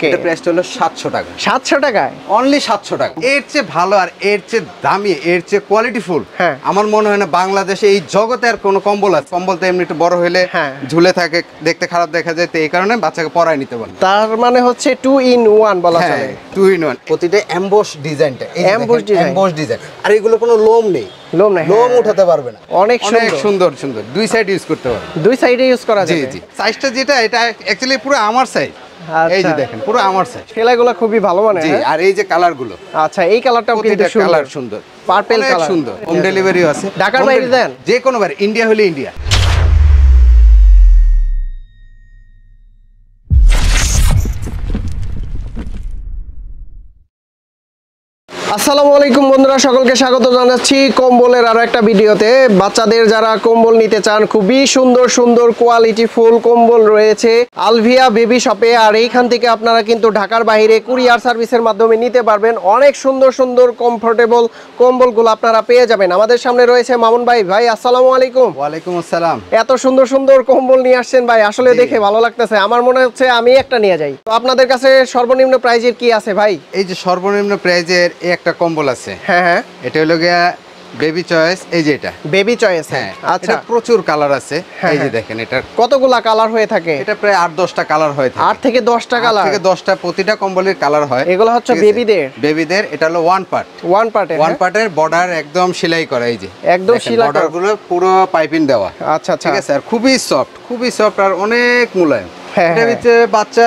The price হলো 700 টাকা 700 টাকায় only 700 টাকা এর চেয়ে ভালো আর এর চেয়ে দামি এর চেয়ে কোয়ালিটিফুল আমার মনে হয় না বাংলাদেশে এই জগতে আর কোনো কম্বল আছে কম্বল তো এমনি একটু বড় হইলে ঝুলে থাকে দেখতে খারাপ দেখা যায় তো এই কারণে বাচ্চাকে পরায় নিতে বলে তার মানে হচ্ছে 2 in 1 বলা চলে 2 in 1 প্রতিটা এমবোস ডিজাইনটা এমবোস ডিজাইন আর এগুলো কোনো লোম নেই লোম নাই লোম উঠাতে পারবে না অনেক সুন্দর সুন্দর দুই সাইড ইউজ করতে পারবে দুই সাইডে ইউজ করা যায় জি জি সাইজটা যেটা এটা एक्चुअली পুরো আমার সাইজ এই যে দেখেন পুরো আমার সাইজ সেলাইগুলো খুবই ভালো মানে আর এই যে কালার গুলো আচ্ছা এই কালারটাও কিন্তু সুন্দর কালার সুন্দর পার্পল কালার সুন্দর হোম ডেলিভারি আছে ঢাকার বাইরে দেন যে কোনো বাইরে ইন্ডিয়া হলে ইন্ডিয়া আসসালামু আলাইকুম বন্ধুরা সকলকে স্বাগত জানাচ্ছি কম্বলের আরো একটা ভিডিওতে বাচ্চাদের যারা কম্বল নিতে চান খুবই সুন্দর সুন্দর কোয়ালিটি ফুল কম্বল রয়েছে আলভিয়া বেবি শপে আর এইখান থেকে আপনারা কিন্তু ঢাকার বাইরে কুরিয়ার সার্ভিসের মাধ্যমে নিতে পারবেন অনেক সুন্দর সুন্দর কমফোর্টেবল কম্বলগুলো আপনারা পেয়ে যাবেন আমাদের সামনে রয়েছে মামুন ভাই ভাই আসসালামু আলাইকুম ওয়ালাইকুম আসসালাম এত সুন্দর সুন্দর কম্বল নিয়ে আসছেন ভাই আসলে দেখে ভালো লাগতেছে আমার মনে হচ্ছে আমি একটা নিয়ে যাই তো আপনাদের কাছে সর্বনিম্ন প্রাইজের কি আছে ভাই এই যে সর্বনিম্ন প্রাইজের একটা কম্বল আছে হ্যাঁ হ্যাঁ এটা হলো গিয়া বেবি চয়েস এই যে এটা বেবি চয়েস হ্যাঁ আচ্ছা প্রচুর কালার আছে এই যে দেখেন এটা কতগুলা কালার হয়ে থাকে এটা প্রায় 8-10টা কালার হয় 8 থেকে 10টা কালার 8 থেকে 10টা প্রতিটা কম্বলের কালার হয় এগুলো হচ্ছে বেবিদের এটা হলো ওয়ান পার্টের বর্ডার একদম সেলাই করা এই যে একদম সেলাই বর্ডারগুলো পুরো পাইপিং দেওয়া আচ্ছা আচ্ছা ঠিক আছে আর খুবই সফট আর অনেক মোলায়েম এটা হচ্ছে বাচ্চা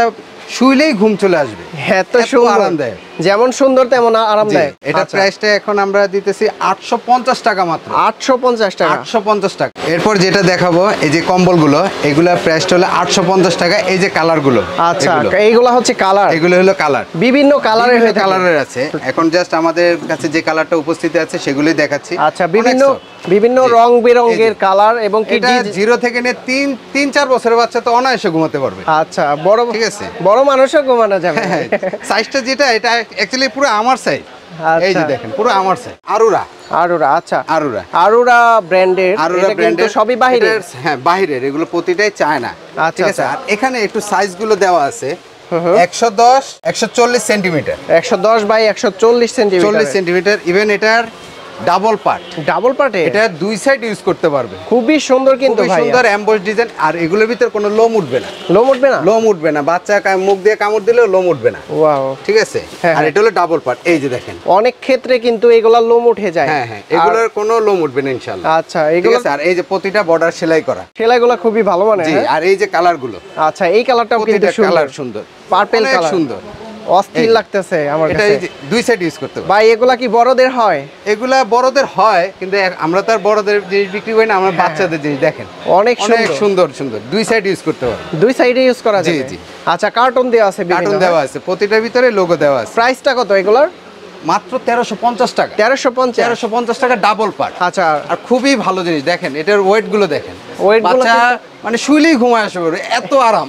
শুইলেই ঘুম চলে আসবে এত আরামদায়ক যেমন সুন্দর তেমন আরামদায়ক এটা প্রাইসটা এখন আমরা দিতেছি 850 টাকা মাত্র 850 টাকা 850 টাকা এরপর যেটা দেখাবো এই যে কম্বলগুলো এগুলা প্রাইসটা হলো 850 টাকা এই যে কালারগুলো আচ্ছা এইগুলা হচ্ছে কালার এগুলো হলো কালার বিভিন্ন কালারের আছে এখন জাস্ট আমাদের কাছে যে কালারটা উপস্থিত আছে সেগুলাই দেখাচ্ছি আচ্ছা বিভিন্ন রং বেরঙের কালার এবং কি এটা 0 থেকে নিয়ে 3-4 বছরের বাচ্চা তো অনায়াসে ঘুমাতে পারবে আচ্ছা বড় ঠিক আছে বড় মানুষও ঘুমানো যাবে সাইজটা যেটা এটা एक्चुअली पूरा आमार साइज এই যে দেখেন পুরো আমার সাইজ আরুরা আচ্ছা আরুরা ব্র্যান্ডের এটা কিন্তু সবই বাইরের হ্যাঁ বাইরের এগুলো প্রতিটাই চায়না ঠিক আছে আর এখানে একটু সাইজ গুলো দেওয়া আছে 110 140 সেমি 110 বাই 140 সেমি 40 সেমি ইভেন এটার ডাবল পার্টে এটা দুই সাইড ইউজ করতে পারবে খুবই সুন্দর কিন্তু ভাই সুন্দর এমবোস ডিজাইন আর এগুলোর ভিতর কোনো লোম উঠবে না বাচ্চা মুখ দিয়ে কামড় দিলেও লোম উঠবে না ওয়াও ঠিক আছে আর এটা হলো ডাবল পার্ট এই যে দেখেন অনেক ক্ষেত্রে কিন্তু এগুলা লোম উঠে যায় হ্যাঁ হ্যাঁ এগুলোর কোনো লোম উঠবে না ইনশাআল্লাহ আচ্ছা এগুলো স্যার এই যে প্রতিটা বর্ডার সেলাই করা সেলাইগুলো খুবই ভালো মানে জি আর এই যে কালারগুলো আচ্ছা এই কালারটাও কিন্তু কালার সুন্দর পার্পল কালার সুন্দর অস্থির লাগতেছে আমার কাছে এটা দুই সাইড ইউজ করতে ভাই এগুলা কি বড়দের হয় এগুলা বড়দের হয় কিন্তু আমরা তো আর বড়দের জিনিস বিক্রি করি না আমরা বাচ্চাদের জিনিস দেখেন অনেক সুন্দর সুন্দর দুই সাইড ইউজ করতে পারবে দুই সাইডে ইউজ করা যায় জি জি আচ্ছা কার্টন দেয়া আছে প্রতিটার ভিতরে লোগো দেওয়া আছে প্রাইসটা কত এগুলার মাত্র 1350 টাকা 1350 টাকা ডাবল পার্ট আচ্ছা আর খুবই ভালো জিনিস দেখেন এটার ওয়েট গুলো দেখেন বাচ্চা মানে শুইলেই ঘুমায় আসবে এত আরাম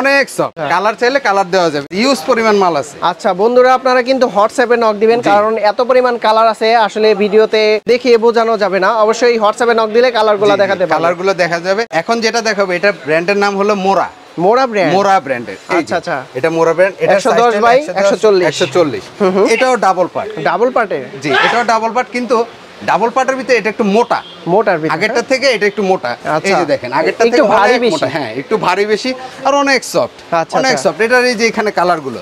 অনেক সফট কালার চাইলে কালার দেওয়া যাবে ইউজ পরিমাণ মাল আছে আচ্ছা বন্ধুরা আপনারা কিন্তু হোয়াটসঅ্যাপে নক দিবেন কারণ এত পরিমাণ কালার আছে আসলে ভিডিওতে দেখিয়ে বোঝানো যাবে না অবশ্যই হোয়াটসঅ্যাপে নক দিলে কালারগুলো দেখাতে পারবে কালারগুলো দেখা যাবে এখন যেটা দেখাবো এটা ব্র্যান্ডের নাম হলো মোরা ব্র্যান্ডের আচ্ছা আচ্ছা এটা মোরা ব্র্যান্ড এটা 110 বাই 140 এটাও ডাবল পার্টে জি এটাও ডাবল পার্ট কিন্তু ডাবল পার্টের ভিতরে এটা একটু মোটার ভিতরে আগেরটা থেকে এটা একটু মোটা এই যে দেখেন আগেরটা থেকে ভারী বেশি হ্যাঁ একটু ভারী বেশি আর অনেক সফট এটা এই যে এখানে কালার গুলো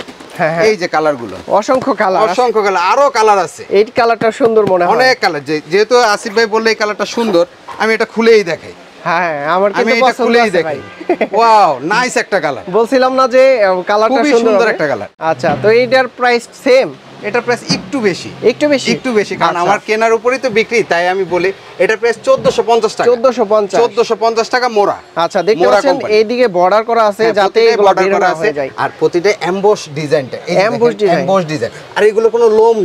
এই যে কালার গুলো অসংখ্য কালার আরো কালার আছে এই কালারটা সুন্দর মনে হয় অনেক কালার যেহেতু আসিফ ভাই বললে এই কালারটা সুন্দর আমি এটা খুলেই দেখাই হ্যাঁ আমার কিন্তু পছন্দই দেখি ওয়াও নাইস একটা কালার বলছিলাম না যে কালারটা সুন্দর একটা কালার আচ্ছা তো এইটার প্রাইস সেম এটা প্রাইস একটু বেশি কারণ আমার কেনার উপরেই তো বিক্রি তাই আমি বলি এটা প্রাইস 1450 টাকা 1450 টাকা মোরা আচ্ছা দেখতে পাচ্ছেন এইদিকে বর্ডার করা আছে যাতে বর্ডার করা আছে আর প্রতিটা এমবোস ডিজাইনটা এমবোস ডিজাইন আর এগুলো কোনো লোম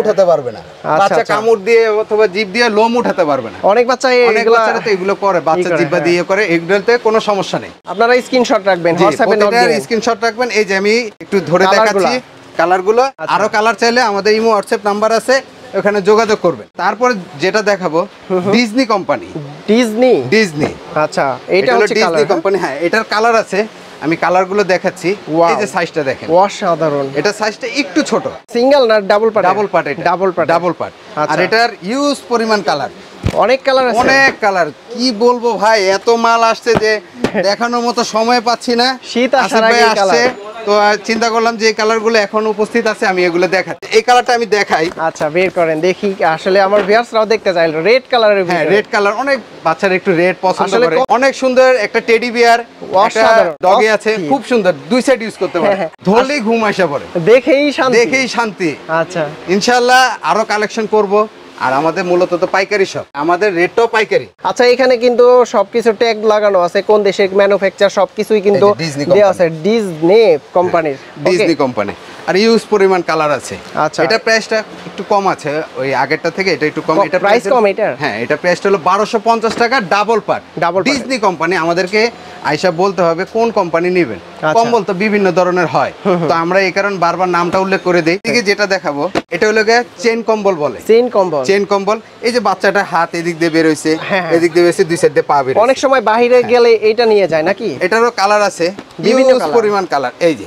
উঠাতে পারবে না বাচ্চা কামড় দিয়ে অথবা জিভ দিয়ে লোম উঠাতে পারবে না অনেক বাচ্চারা তো এগুলো করে বাচ্চা জিভ দিয়ে করে এগুলোতে কোনো সমস্যা নেই আপনারা স্ক্রিনশট রাখবেন হোয়াটসঅ্যাপে স্ক্রিনশট রাখবেন এই যে আমি একটু ধরে দেখাচ্ছি কালারগুলো আরো কালার চাইলে আমাদের ইমো WhatsApp নাম্বার আছে ওখানে যোগাযোগ করবেন তারপর যেটা দেখাবো ডিজনি কোম্পানি ডিজনি আচ্ছা এটা হচ্ছে ডিজনি কোম্পানি হ্যাঁ এটার কালার আছে আমি কালারগুলো দেখাচ্ছি। এই যে সাইজটা দেখেন, অসাধারণ। এটা সাইজটা একটু ছোট। সিঙ্গেল না ডাবল পার্ট? Double part. এটা ডাবল পার্ট। Double part. আর এটার ইউজ পরিমাণ কালার, অনেক কালার আছে, অনেক কালার। কি বলবো ভাই, এত মাল আসছে যে দেখানোর মতো সময় পাচ্ছি না। শীত আসার আগে আসছে, তো চিন্তা করলাম যে এই কালারগুলো এখন উপস্থিত আছে, আমি এগুলো দেখাচ্ছি। এই কালারটা আমি দেখাই। আচ্ছা, বের করেন দেখি। আসলে আমার ভিউয়ার্সরাও দেখতে চাইল রেড কালারের। হ্যাঁ, রেড কালার অনেক বাচ্চারা একটু রেড পছন্দ করে। অনেক সুন্দর একটা টেডি বিয়ার, অসাধারণ ডগি আছে, খুব সুন্দর। দুই সাইড ইউজ করতে পারে, ধরলেই ঘুম আসা পড়ে, দেখেই শান্তি, দেখেই শান্তি। আচ্ছা, ইনশাআল্লাহ আরো কালেকশন করব। আর আমাদের মূলত তো পাইকারি শপ, আমাদের রেটও পাইকারি। আচ্ছা, এখানে কিন্তু সবকিছু ট্যাগ লাগানো আছে, কোন দেশের ম্যানুফ্যাকচার সবকিছুই কিন্তু দেয়া আছে, ডিজনি কোম্পানির, ডিজনি কোম্পানি। আর ইউজ পরিমাণ কালার আছে। আচ্ছা, এটা প্রাইসটা একটু কম আছে ওই আগেরটা থেকে, এটা একটু কম। এটা প্রাইস কম এটা? হ্যাঁ, এটা প্রাইসটা হলো 1250 টাকা। Double part, double Disney company. আমাদেরকে আয়শা বলতে হবে কোন কোম্পানি নেবেন, কম বলতে বিভিন্ন ধরনের হয়, তো আমরা এই কারণে বারবার নামটা উল্লেখ করে দেই। এদিকে যেটা দেখাবো এটা হলো চেন কম্বল বলে, চেন কম্বল। চেন কম্বল, এই যে বাচ্চাটা হাত এদিক দিয়ে বের হইছে, এদিক দিয়ে বের হইছে, দুই সাইড দিয়ে পা বের। অনেক সময় বাইরে গেলে এটা নিয়ে যায় নাকি? এটারও কালার আছে, বিভিন্ন পরিমাণ কালার। এই যে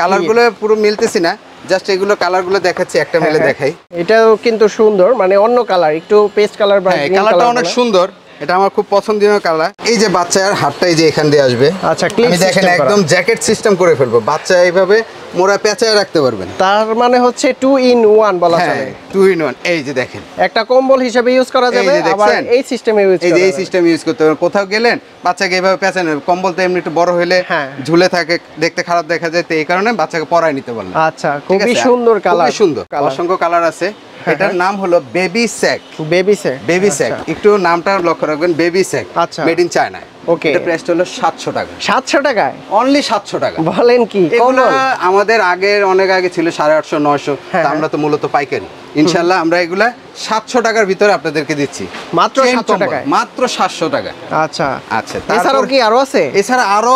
কালারগুলো পুরো মিলতেছি না, জাস্ট এগুলো কালারগুলো দেখাচ্ছি, একটা মিলে দেখাই। এটাও কিন্তু সুন্দর, মানে অন্য কালার, একটু পেস্ট কালার, কালারটা অনেক সুন্দর। এটা আমার খুব পছন্দের কালার। এই যে বাচ্চার হাতটা এই যে এখান দিয়ে আসবে। আচ্ছা, আমি দেখেন একদম জ্যাকেট সিস্টেম করে ফেলবো, বাচ্চা এইভাবে মোড়া পেঁচায় রাখতে পারবেন। তার মানে হচ্ছে 2 in 1 বলা চলে, 2 in 1। এই যে দেখেন, একটা কম্বল হিসেবে ইউজ করা যাবে, আবার এই সিস্টেমে ইউজ করা যাবে। এই সিস্টেম ইউজ করতে পারেন, কোথাও গেলেন বাচ্চাকে এইভাবে পেঁচানো। কম্বল তো এমনি একটু বড় হলে ঝুলে থাকে, দেখতে খারাপ দেখা যায়, তো এই কারণে বাচ্চাকে পরায় নিতে পারলেন। আচ্ছা, খুবই সুন্দর কালার, খুবই সুন্দর। অসংখ্য কালার আছে। এটার নাম হলো baby sack. Baby sack, baby sack, একটু নামটা লক্ষ্য রাখবেন, বেবি স্যাক। আচ্ছা, মেড ইন চায়না। ওকে, এটা প্রাইস হলো 700 টাকা। 700 টাকা অনলি? 700 টাকা, বলেন কি? এগুলো আমাদের আগের অনেক আগে ছিল 850 900, তো আমরা তো মূলত পাইকারি। ইনশাআল্লাহ আমরা এগুলা 700 টাকার ভিতরে আপনাদেরকে দিচ্ছি, মাত্র 700 টাকা, মাত্র 700 টাকা। আচ্ছা আচ্ছা, এছাড়াও কি আরো আছে? এছাড়া আরো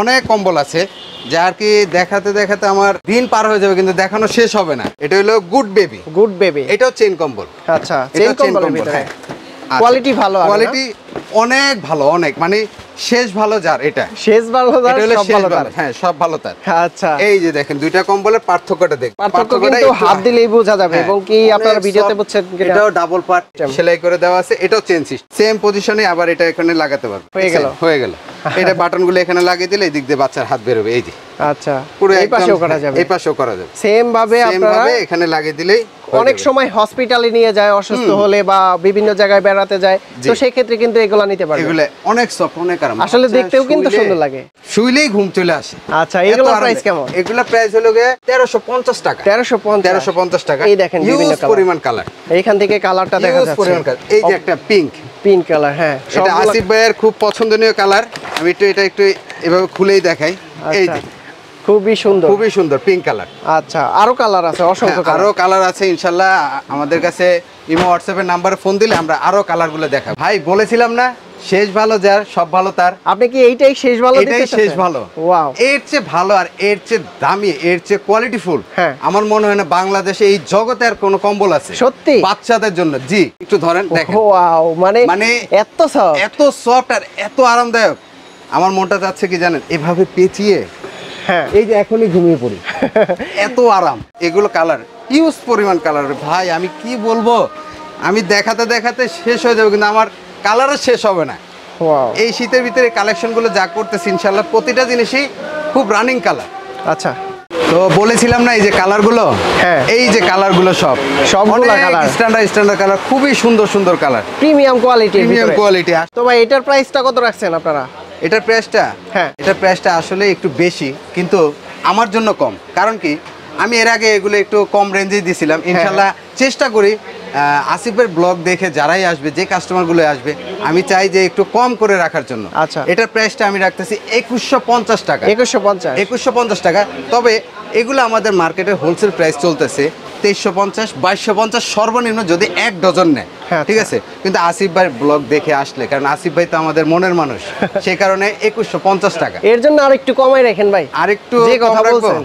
অনেক কম্বল আছে, যার কি দেখাতে দেখাতে আমার দিন পার হয়ে যাবে, কিন্তু দেখানো শেষ হবে না। এটা হলো গুড বেবি। গুড বেবি, এটাও চেন কম্বল। আচ্ছা, চেন কম্বলের ভিতরে কোয়ালিটি ভালো, কোয়ালিটি অনেক ভালো, অনেক মানে শেষ ভালো যার, এটা শেষ ভালো যার, সব ভালো তার। হ্যাঁ, সব ভালো তার। আচ্ছা, এই যে দেখেন দুইটা কম্বলের পার্থক্যটা দেখুন, পার্থক্যটা কিন্তু হাত দিলেই বোঝা যাবে। এবং কি আপনারা ভিডিওতে বুঝছেন, এটাও ডাবল পার্ট সেলাই করে দেওয়া আছে, এটাও চেন সিস্টেম, সেম পজিশনে। আবার এটা এখানে লাগাতে পারবে, হয়ে গেল, হয়ে গেল। এটা বাটনগুলো এখানে লাগিয়ে দিলে এই দিক দিয়ে বাচ্চার হাত বের হবে। এই যে আচ্ছা, পুরো এই পাশেও করা যাবে, এই পাশেও করা যাবে। সেম ভাবে আপনারা এখানে লাগিয়ে দিলেই। অনেক সময় হসপিটালে নিয়ে যায় অসুস্থ হলে, বা বিভিন্ন জায়গায় বেড়াতে যায়, তো সেই ক্ষেত্রে কিন্তু এগুলা নিতে পারবে। এগুলা অনেক সফট, অনেক আরাম, আসলে দেখতেও কিন্তু সুন্দর লাগে, শুইলেই ঘুম চলে আসে। আচ্ছা, এগুলা প্রাইস কেমন? এগুলা প্রাইস হলো 1350 টাকা। 1350 টাকা। এই দেখেন বিভিন্ন পরিমাণ কালার, এইখান থেকে কালারটা দেখা যাচ্ছে, পরিমাণ কালার। এই যে একটা পিঙ্ক, পিঙ্ক কালার। হ্যাঁ, এটা আসিফ ভাইয়ের খুব পছন্দনীয় কালার। আমি একটু এটা একটু এভাবে খুলেই দেখাই। এই যে খুবই সুন্দর, খুবই সুন্দর পিঙ্ক কালার। আচ্ছা, আরো কালার আছে, অসংখ্য আরো কালার আছে। ইনশাআল্লাহ আমাদের কাছে ইমো হোয়াটসঅ্যাপের নাম্বারে ফোন দিলে আমরা আরো কালারগুলো দেখাবো। ভাই বলেছিলাম না, শেষ ভালো যার সব ভালো তার। আপনি কি এইটাই শেষ ভালো দিতে চাচ্ছেন? এটাই শেষ ভালো। ওয়াও, এর চেয়ে ভালো আর এর চেয়ে দামি, এর চেয়ে কোয়ালিটিফুল আমার মনে হয় না বাংলাদেশে এই জগতে আর কোনো কম্বল আছে সত্যি বাচ্চাদের জন্য। জি, একটু ধরেন দেখেন। ওয়াও, মানে মানে এত সফট, এত সফট আর এত আরামদায়ক। আমার মনটা চাচ্ছে কি জানেন, এভাবে পেঁচিয়ে, হ্যাঁ এই যে এখনই ঘুমিয়ে পড়ি, এত আরাম। এগুলো কালার, ইউজ পরিমাণ কালার। ভাই আমি কি বলবো, আমি দেখাতে দেখাতে শেষ হয়ে যাবে, কিন্তু আমার কালারও শেষ হবে না। এই শীতের ভিতরে কালেকশনগুলো যা করতেছি ইনশাল্লাহ প্রতিটা জিনিসই খুব রানিং কালার। আচ্ছা, তো বলেছিলাম না এই যে কালারগুলো, হ্যাঁ এই যে কালারগুলো সব সবগুলো কালার স্ট্যান্ডার্ড, স্ট্যান্ডার্ড কালার, খুবই সুন্দর সুন্দর colour, premium quality, premium quality. তো ভাই এটার প্রাইসটা কত রাখছেন আপনারা? এটার প্রাইসটা, হ্যাঁ এটার প্রাইসটা আসলে একটু বেশি, কিন্তু আমার জন্য কম। কারণ কি, আমি এর আগে এগুলো একটু কম রেঞ্জেই দিয়েছিলাম। ইনশাল্লাহ চেষ্টা করি আসিফের ব্লগ দেখে যারাই আসবে, যে কাস্টমারগুলো আসবে, আমি চাই যে একটু কম করে রাখার জন্য। আচ্ছা, এটার প্রাইসটা আমি রাখতেছি 2150 টাকা। 2150 টাকা। তবে এগুলো আমাদের মার্কেটে হোলসেল প্রাইস চলতেছে 2350, 2250 সর্বনিম্ন, যদি এক ডজন নেয়। ঠিক আছে, কিন্তু আসিফ ভাই ব্লগ দেখে আসলে, কারণ আসিফ ভাই তো আমাদের মনের মানুষ, সেই কারণে 2150 টাকা। এর জন্য আর একটু কমাই রাখেন ভাই, আর একটু কথা বলছেন।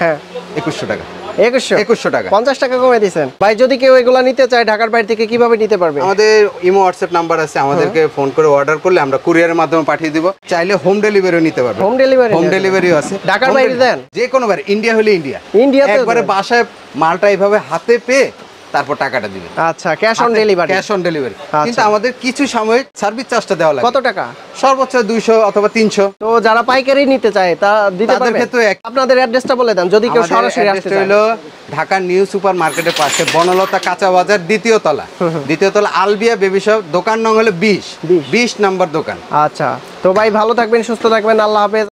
হ্যাঁ, 2100 টাকা। 2100 টাকা 50 টাকা কমে দিয়েছেন ভাই। যদি কেউ এগুলা নিতে চায় ঢাকার বাইরে থেকে কিভাবে নিতে পারবে? আমাদের ইমো WhatsApp নাম্বার আছে, আমাদেরকে ফোন করে অর্ডার করলে আমরা কুরিয়ারের মাধ্যমে পাঠিয়ে দেব। চাইলে হোম ডেলিভারিও নিতে পারবে। হোম ডেলিভারিও আছে। ঢাকার বাইরে দেন যে কোনো বাইরে, ইন্ডিয়া হলে ইন্ডিয়াতে একবারে বাসায় মালটা এইভাবে হাতে পেয়ে তারপর টাকাটা দিবেন। আচ্ছা, ক্যাশ অন ডেলিভারি। কিন্তু আমাদের কিছু সাময়িক সার্ভিস চার্জটা দেওয়া লাগে। কত টাকা? সর্বোচ্চ 200 অথবা 300। তো যারা পাইকারি নিতে চায় তা দিতে পারবে। আপনাদের অ্যাড্রেসটা বলে দেন যদি কেউ সরাসরি আসতে চায়। হলো ঢাকা নিউ সুপারমার্কেটের পাশে বনলতা কাঁচা বাজার, দ্বিতীয় তলা আলবিয়া বেবি শপ, দোকান নং হলো 20 নম্বর দোকান। আচ্ছা, তো ভাই ভালো থাকবেন, সুস্থ থাকবেন, আল্লাহ হাফেজ।